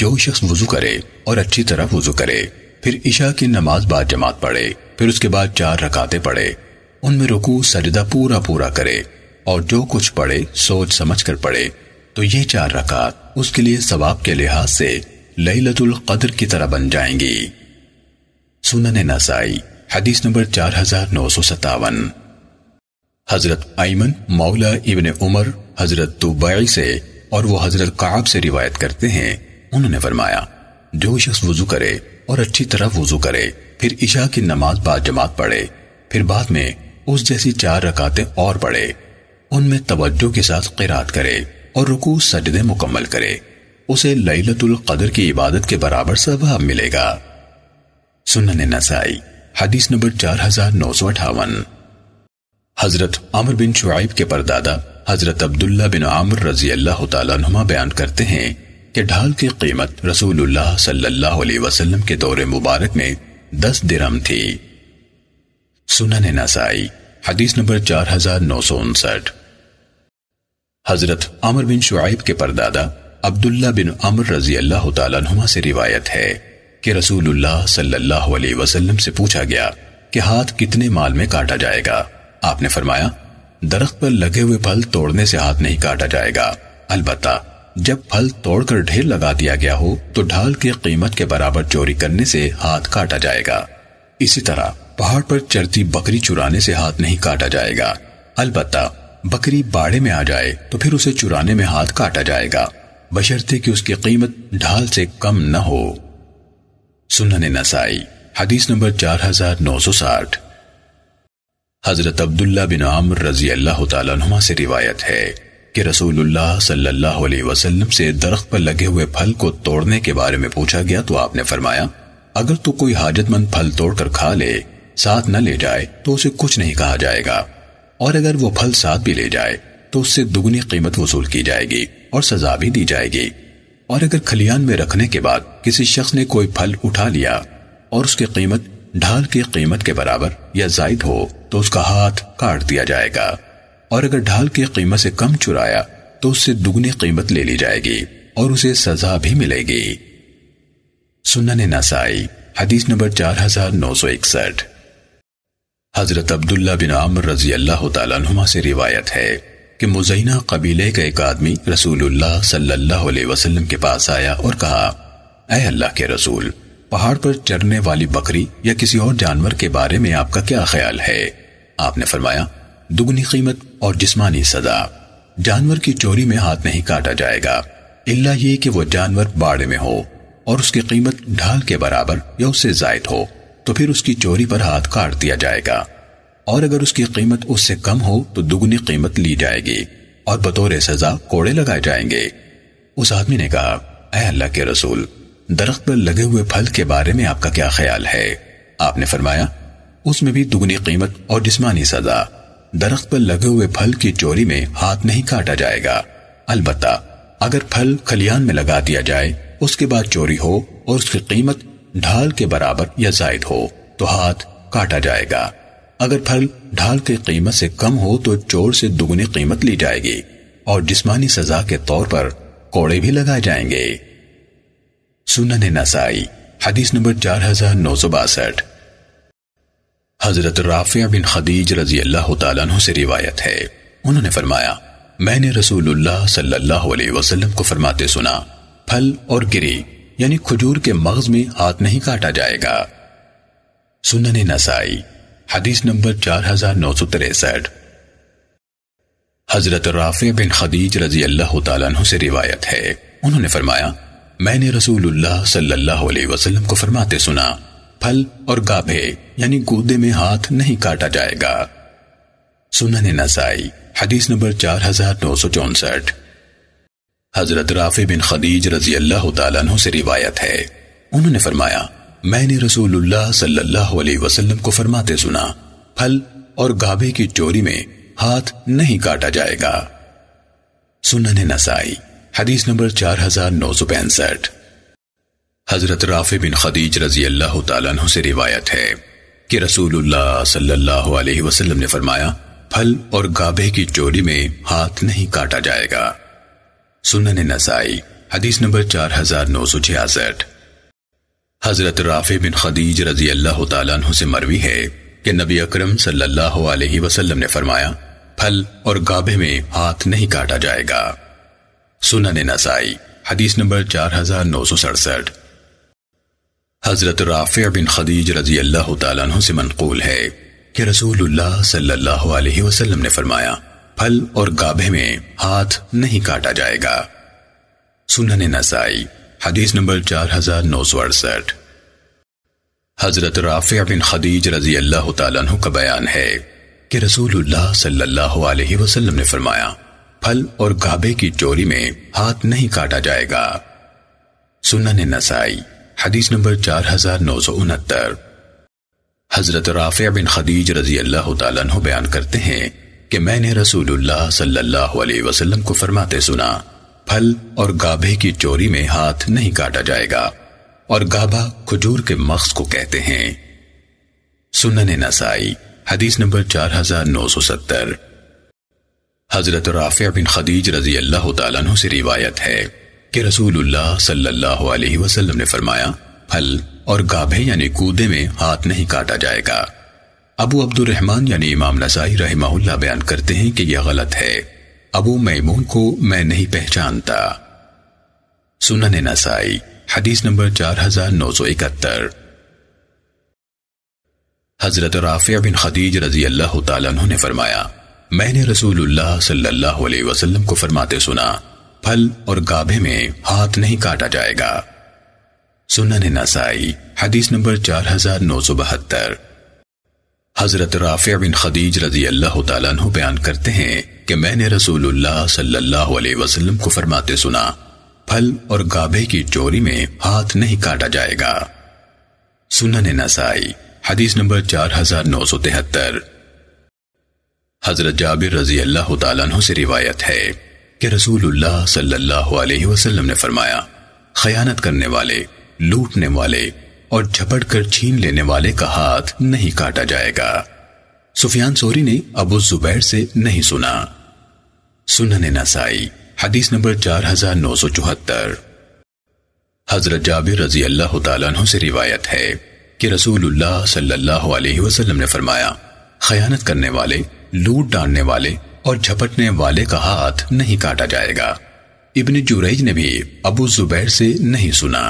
जो शख्स वुजू करे और अच्छी तरह वुजू करे, फिर ईशा की नमाज बाद जमात पढ़े, फिर उसके बाद 4 रकातें पढ़े, उनमें रुकू सजदा पूरा पूरा करे और जो कुछ पढ़े सोच समझ कर पढ़े, तो ये 4 रकात उसके लिए सवाब के लिहाज से लैलतुल कद्र की तरह बन जाएंगी। सुनन नसाई हदीस नंबर 4957। हजरत आयमन मौला इब्ने उमर हजरत तुबाई से और वो हजरत काब से रिवायत करते हैं। उन्होंने फरमाया जो शख्स वुजू करे और अच्छी तरह वुजू करे, फिर ईशा की नमाज बाद जमात पढ़े, फिर बाद में उस जैसी 4 रकातें और पढ़े, उनमें तवज्जो के साथ क़िरात करे और रुकू सजदे मुकम्मल करे, उसे लैलतुल कद्र की इबादत के बराबर सवाब मिलेगा। सुनन नसाई हदीस नंबर 4958। हजरत आमिर बिन शोएब के परदादा हजरत अब्दुल्ला बिन अम्र रजी अल्लाह तआला अन्हुमा बयान करते हैं कि ढाल की कीमत रसूलुल्लाह सल्लल्लाहु अलैहि वसल्लम के दौरे मुबारक में 10 दिरहम थी। सुनन नसाई हदीस नंबर 4959। हजरत आमिर बिन शुआइब के परदादा अब्दुल्ला बिन अम्र रजी अल्लाह तआला अन्हुमा से रिवायत है कि रसूलुल्लाह सल्लल्लाहु अलैहि वसल्लम से पूछा गया कि हाथ कितने माल में काटा जाएगा। आपने फरमाया दरख्त पर लगे हुए फल तोड़ने से हाथ नहीं काटा जाएगा, अलबत्ता जब फल तोड़कर ढेर लगा दिया गया हो तो ढाल की कीमत के बराबर चोरी करने से हाथ काटा जाएगा। इसी तरह पहाड़ पर चरती बकरी चुराने से हाथ नहीं काटा जाएगा, अलबत्ता बकरी बाड़े में आ जाए तो फिर उसे चुराने में हाथ काटा जाएगा, बशर्ते कि उसकी कीमत ढाल से कम न हो। सुनन नसाई हदीस नंबर 4960। हजरत अब्दुल्ला बिन अम्र रजी अल्लाह तआला अन्हुमा से रिवायत है कि रसूलुल्लाह सल्लल्लाहु अलैहि वसल्लम से दरख्त पर लगे हुए फल को तोड़ने के बारे में पूछा गया तो आपने फरमाया अगर तो कोई हाजतमंद फल तोड़कर खा ले, साथ न ले जाए तो उसे कुछ नहीं कहा जाएगा, और अगर वो फल साथ भी ले जाए तो उससे दुगनी कीमत वसूल की जाएगी और सजा भी दी जाएगी। और अगर खलियान में रखने के बाद किसी शख्स ने कोई फल उठा लिया और उसकी कीमत ढाल की कीमत के बराबर या जायद हो तो उसका हाथ काट दिया जाएगा, और अगर ढाल की कीमत से कम चुराया तो उससे दुगनी कीमत ले ली जाएगी और उसे सजा भी मिलेगी। सुनन नसाई हदीस नंबर 4961। हजरत अब्दुल्ला बिन अम्र रजी अल्लाह तआला अन्हुमा से रिवायत है कि मुज़ैना कबीले का एक आदमी रसूलुल्लाह सल्लल्लाहु अलैहि वसल्लम के पास आया और कहा ऐ अल्लाह के रसूल, पहाड़ पर चरने वाली बकरी या किसी और जानवर के बारे में आपका क्या ख्याल है। आपने फरमाया दुगनी कीमत और जिस्मानी सजा, जानवर की चोरी में हाथ नहीं काटा जाएगा इल्ला ये कि वो जानवर बाड़े में हो और उसकी कीमत ढाल के बराबर या उससे जायद हो तो फिर उसकी चोरी पर हाथ काट दिया जाएगा, और अगर उसकी कीमत उससे कम हो तो दुगनी कीमत ली जाएगी और बतौर सजा कोड़े लगाए जाएंगे। उस आदमी ने कहा, ऐ अल्लाह के रसूल, दरख्त पर लगे हुए फल के बारे में आपका क्या ख्याल है? आपने फरमाया, उसमें भी दुगनी कीमत और जिस्मानी सजा। दरख्त पर लगे हुए फल की चोरी में हाथ नहीं काटा जाएगा, अलबत्ता अगर फल खलियान में लगा दिया जाए, उसके बाद चोरी हो और उसकी कीमत ढाल के बराबर या जायद हो तो हाथ काटा जाएगा। अगर फल ढाल की कीमत से कम हो तो चोर से दुगनी कीमत ली जाएगी और जिस्मानी सजा के तौर पर कोड़े भी लगाए जाएंगे। सुनन नसाई हदीस नंबर 4962। हजरत राफिया बिन खदीज रजी अल्लाह ताला अन्हु से रिवायत है, उन्होंने फरमाया, मैंने रसूलुल्लाह सल्लल्लाहु अलैहि वसल्लम को फरमाते सुना, फल और गिरी यानी खजूर के मगज में हाथ नहीं काटा जाएगा। सुनन नसाई हदीस नंबर 4963। हजरत राफिया बिन खदीज रजी अल्लाह ताला अन्हु से रिवायत है, उन्होंने फरमाया, मैंने रसूलुल्लाह सल्लल्लाहु अलैहि वसल्लम को फरमाते सुना, फल और गाभे यानी गूदे में हाथ नहीं काटा जाएगा। सुनन नसाई हदीस नंबर 4964। हजरत राफी बिन खदीज रजी अल्लाह ताला अन्हु से रिवायत है, उन्होंने फरमाया, मैंने रसूलुल्लाह सल्लल्लाहु अलैहि वसल्लम को फरमाते सुना, फल और गाभे की चोरी में हाथ नहीं काटा जाएगा। सुनन नसाई हदीस नंबर 4965। हजरत राफी बिन खदीज रजी अल्लाह ताला अन्हु से रिवायत है कि रसूलुल्लाह सल्लल्लाहु अलैहि वसल्लम ने फरमाया, फल और गाभे की चोरी में हाथ नहीं काटा जाएगा। सुनन नसाई हदीस नंबर 4966। हजरत राफी बिन खदीज रजी अल्लाह ताला अन्हु से मरवी है कि नबी अकरम सल्लल्लाहु अलैहि वसल्लम ने फरमाया, फल और गाभे में हाथ नहीं काटा जाएगा। सुनन नसाई हदीस नंबर 4967। हजरत राफिया बिन खदीज रजी अल्लाह ताला अन्हु से मनकूल है कि रसूलुल्लाह सल्लल्लाहु अलैहि वसल्लम ने फरमाया, फल और गाभे में हाथ नहीं काटा जाएगा। सुनन नसाई हदीस नंबर 4968। हजरत राफिया बिन खदीज रजी अल्लाह ताला अन्हु का बयान है कि रसूलुल्लाह सल्लल्लाहु अलैहि वसल्लम ने फरमाया, फल और गाभे की चोरी में हाथ नहीं काटा जाएगा। सुनन नसाई हदीस नंबर 4969। हजरत राफिया बिन खदीज रजी अल्लाह ताला अन्हु बयान करते हैं कि मैंने रसूलुल्लाह सल्लल्लाहु अलैहि वसल्लम को फरमाते सुना, फल और गाभे की चोरी में हाथ नहीं काटा जाएगा और गाभा खजूर के मग़ज़ को कहते हैं। सुनन नसाई हदीस नंबर 4970। हजरत राफिया बिन खदीज रजी अल्लाह ताला अन्हु से रिवायत है कि रसूलुल्लाह सल्लल्लाहु अलैहि वसल्लम ने फरमाया, फल और गाभे यानी कूदे में हाथ नहीं काटा जाएगा। अबू अब्दुर्रहमान यानी इमाम नसाई रहमहुल्लाह बयान करते हैं कि यह गलत है, अबू मैमून को मैं नहीं पहचानता। सुनन नसाई हदीस नंबर 4971। हजरत राफिया बिन खदीज रजी अल्लाह ताला अन्हु ने फरमाया, मैंने रसूलुल्लाह सल्लल्लाहु अलैहि वसल्लम को फरमाते सुना, फल और गाभे में हाथ नहीं काटा जाएगा। सुनन नसाई हदीस नंबर 4972। हजरत राफिया बिन खदीज रजी अल्लाह ताला अन्हु बयान करते हैं कि मैंने रसूलुल्लाह सल्लल्लाहु अलैहि वसल्लम को फरमाते सुना, फल और गाभे की चोरी में हाथ नहीं काटा जाएगा। सुनन नसाई हदीस नंबर 4973। हजरत जाबिर रजी अल्लाह ताला अन्हु से रिवायत है कि रसूलुल्लाह सल्लल्लाहु अलैहि वसल्लम ने फरमाया, खयानत करने वाले, लूटने वाले और झपट कर छीन लेने वाले का हाथ नहीं काटा जाएगा। सुफियान सोरी ने अबू जुबैर से नहीं सुना। सुनन नसाई हदीस नंबर 4974। हजरत जाबिर रजी अल्लाह ताला अन्हु से रिवायत है कि रसूलुल्लाह सल्लल्लाहु अलैहि वसल्लम ने फरमाया, खयानत करने वाले, लूट डालने वाले और झपटने वाले का हाथ नहीं काटा जाएगा। इब्ने जुरैज ने भी अबू जुबैर से नहीं सुना।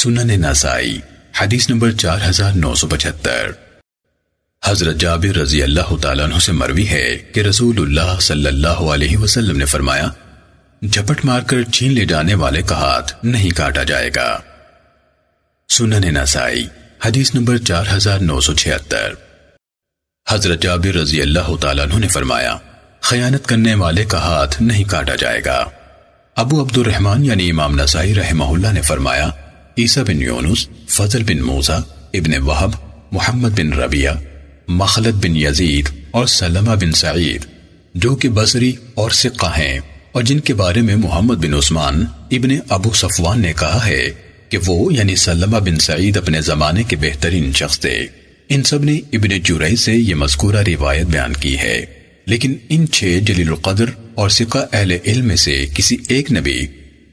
सुनन नसाई हदीस नंबर 4975। हजरत जाबिर रजी अल्लाह ताला अन्हु से मरवी है कि रसूलुल्लाह सल्लल्लाहु अलैहि वसल्लम ने फरमाया, झपट मारकर छीन ले जाने वाले का हाथ नहीं काटा जाएगा। सुनन नसाई हदीस नंबर 4976। हजरत जाबिर रजी अल्लाह ताला अन्हु ने फरमाया, खयानत करने वाले का हाथ नहीं काटा जाएगा। अबू अब्दुर्रहमान यानी इमाम नसाई रहमहुल्लाह ने फरमाया, ईसा बिन यूनुस, फजल बिन मूसा, इब्ने वहब, मोहम्मद बिन रबिया, मखलद बिन यजीद और सलमा बिन सईद, जो कि बसरी और सिक्का हैं और जिनके बारे में मोहम्मद बिन उस्मान इब्ने अबू सफवान ने कहा है कि वो यानी सलमा बिन सईद अपने जमाने के बेहतरीन शख्स थे। इन सब ने इब्ने जुरैज से ये मज़कूरा रिवायत बयान की है, लेकिन इन छह जलील कदर और सिक्का अहले इल्म में से किसी एक ने भी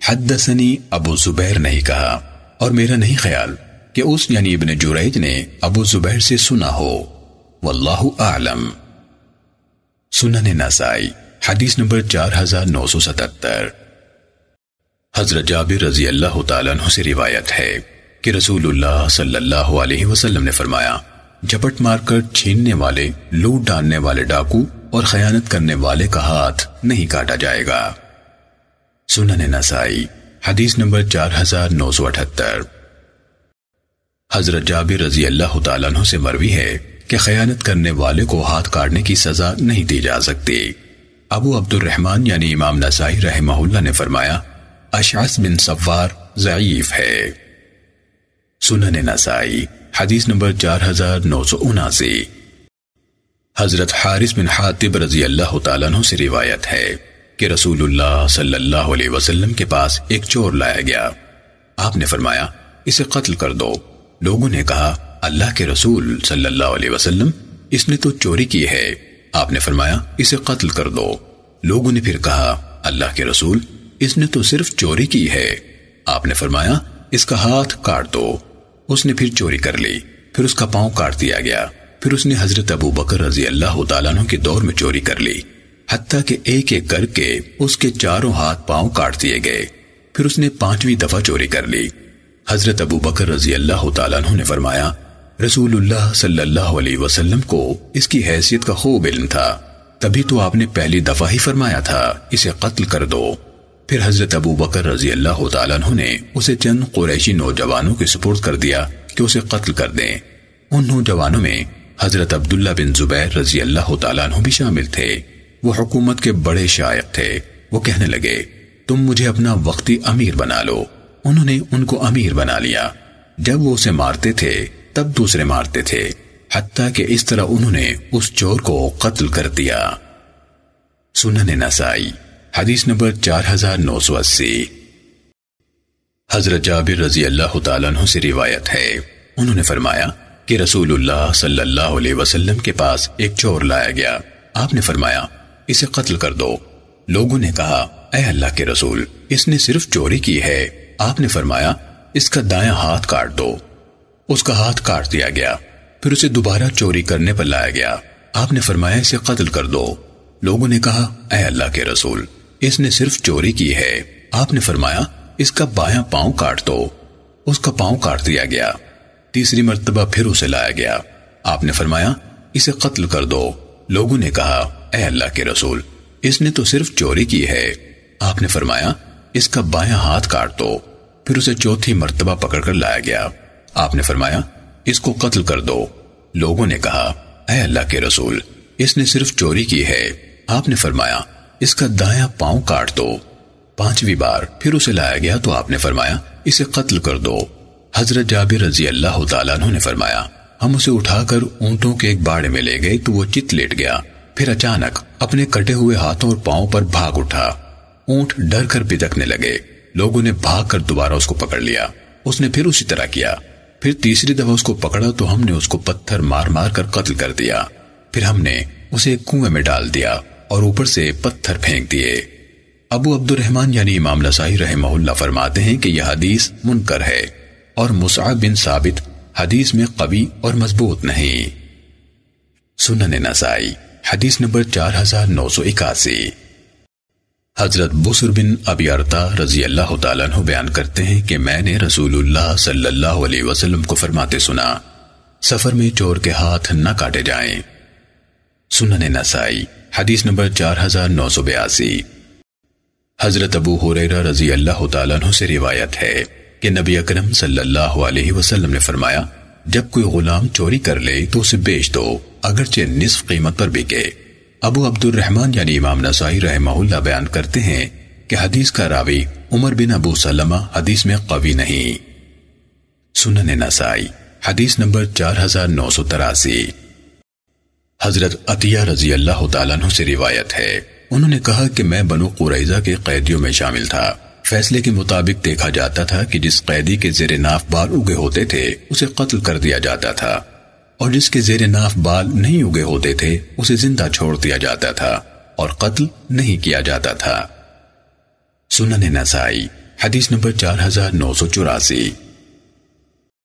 हद्दसनी अबू जुबैर नहीं कहा, और मेरा नहीं ख्याल कि उस यानी इब्ने जुरैज ने अबू जुबैर से सुना हो। वल्लाहु आलम। सुनन नसाई हदीस नंबर 4977। हजरत जाबिर रजी अल्लाह तआला अन्हु से रिवायत है कि रसूलुल्लाह सल्लल्लाहु अलैहि वसल्लम ने फरमाया, झपट मारकर छीनने वाले, लूट डालने वाले डाकू और खयानत करने वाले का हाथ नहीं काटा जाएगा। सुनन नसाई हदीस नंबर 4978। हजरत जाबिर रजी अल्लाह तआला अन्हु से मरवी है कि खयानत करने वाले को हाथ काटने की सजा नहीं दी जा सकती। अबू अब्दुर्रहमान यानी इमाम नसाई रहमहुल्लाह ने फरमाया, अशअस बिन सवार ज़ईफ है। सुनन नसाई हदीस नंबर 4979। हजरत हारिस बिन हातिब रजी अल्लाह तआला अन्हु से रिवायत है कि रसूलुल्लाह सल्लल्लाहु अलैहि वसल्लम के पास एक चोर लाया गया। आपने फरमाया, इसे कत्ल कर दो। लोगों ने कहा, अल्लाह के रसूल सल्लल्लाहु अलैहि वसल्लम, इसने तो चोरी की है। आपने फरमाया, इसे कत्ल कर दो। लोगों ने फिर कहा, अल्लाह के रसूल, इसने तो सिर्फ चोरी की है। आपने फरमाया, इसका हाथ काट दो। उसने फिर चोरी कर ली, फिर उसका पांव काट दिया गया। फिर उसने हजरत अबू बकर रजी अल्लाह तआला अन्हु के दौर में चोरी कर ली, हत्ता के एक एक करके उसके चारों हाथ पांव काट दिए गए। फिर उसने 5वीं दफा चोरी कर ली। हजरत अबू बकर रजी अल्लाह तआला अन्हु ने फरमाया, रसूलुल्लाह सल्लल्लाहु अलैहि वसल्लम को इसकी हैसियत का खूब इल्म था, तभी तो आपने पहली दफा ही फरमाया था, इसे कत्ल कर दो। फिर हजरत अबू बकर रजी अल्लाह तआला अन्हु ने उसे चंद कुरैशी नौजवानों के सुपुर्द कर दिया कि उसे कत्ल कर दें। उन नौजवानों में हजरत अब्दुल्ला बिन जुबैर रजी अल्लाह तआला अन्हु भी शामिल थे। वो हुकूमत के बड़े शायक थे। वो कहने लगे, तुम मुझे अपना वक्ती अमीर बना लो। उन्होंने उनको अमीर बना लिया। जब वो उसे मारते थे तब दूसरे मारते थे, हत्ता कि इस तरह उन्होंने उस चोर को कत्ल कर दिया। सुनन नसाई हदीस नंबर 4980। हजरत जाबिर रजी अल्लाह तआला अन्हु से रिवायत है, उन्होंने फरमाया कि रसूलुल्लाह सल्लल्लाहु अलैहि वसल्लम के पास एक चोर लाया गया। आपने फरमाया, इसे कत्ल कर दो। लोगों ने कहा, ऐ अल्लाह के रसूल, इसने सिर्फ चोरी की है। आपने फरमाया, इसका दायां हाथ काट दो। उसका हाथ काट दिया गया। फिर उसे दोबारा चोरी करने पर लाया गया। आपने फरमाया, इसे कत्ल कर दो। लोगों ने कहा, ऐ अल्लाह के रसूल, इसने सिर्फ चोरी की है। आपने फरमाया, इसका बायां पांव काट दो। उसका पांव काट दिया गया। तीसरी मर्तबा फिर उसे लाया गया। आपने फरमाया, इसे कत्ल कर दो। लोगों ने कहा, ऐ अल्लाह के रसूल, इसने तो सिर्फ चोरी की है। आपने फरमाया, इसका बायां हाथ काट दो। फिर उसे चौथी मर्तबा पकड़कर लाया गया। आपने फरमाया, इसको कत्ल कर दो। लोगों ने कहा, ऐ अल्लाह के रसूल, इसने सिर्फ चोरी की है। आपने फरमाया, इसका दायां पांव काट दो। 5वीं बार फिर उसे लाया गया तो आपने फरमाया, इसे कत्ल कर दो। हजरत जाबिर रजी अल्लाह तआला अन्हु ने फरमाया, हम उसे उठाकर ऊंटों के एक बाड़े में ले गए तो वो चित लेट गया। फिर अचानक अपने कटे हुए हाथों और पांव पर भाग उठा। ऊंट डर कर बिदकने लगे। लोगों ने भाग कर दोबारा उसको पकड़ लिया। उसने फिर उसी तरह किया। फिर तीसरी दफा उसको पकड़ा तो हमने उसको पत्थर मार मार कर कत्ल कर दिया। फिर हमने उसे कुएं में डाल दिया और ऊपर से पत्थर फेंक दिए। अबू अब्दुर्रहमान यानी इमाम नसाई रहमहुल्लाह फरमाते हैं कि यह हदीस मुनकर है और मुसअब बिन साबित हदीस में कवी और मजबूत नहीं। सुनन नसाई हदीस नंबर 4981। हजरत बुसर बिन अबी अर्ता रजी अल्लाह तआला अन्हु बयान करते हैं कि मैंने रसूलुल्लाह सल्लल्लाहु अलैहि वसल्लम को फरमाते सुना, सफर में चोर के हाथ न काटे जाएं। सुनन नसाई हदीस नंबर 4982। हजरत अबू हुरेरा रजी अल्लाह तआला अन्हु से रिवायत है कि नबी अकरम सल्लल्लाहु अलैहि वसल्लम ने फरमाया, जब कोई गुलाम चोरी कर ले तो उसे बेच दो, अगरचे निस्फ कीमत पर बिके। अबू अब्दुर्रहमान यानी इमाम नसाई रहमहुल्लाह बयान करते हैं कि हदीस का रावी उमर बिन अबू सलमा हदीस में कवी नहीं। सुनन नसाई हदीस नंबर 4983। हजरत अतिया रजी अल्लाह तआला अन्हु से रिवायत है, उन्होंने कहा कि मैं बनु कुरैज़ा के कैदियों में शामिल था। फैसले के मुताबिक देखा जाता था कि जिस कैदी के जेरे नाफ बाल उगे होते थे उसे कत्ल कर दिया जाता था और जिसके जेरे नाफ बाल नहीं उगे होते थे उसे जिंदा छोड़ दिया जाता था और कत्ल नहीं किया जाता था। सुनन नसाई हदीस नंबर 4984।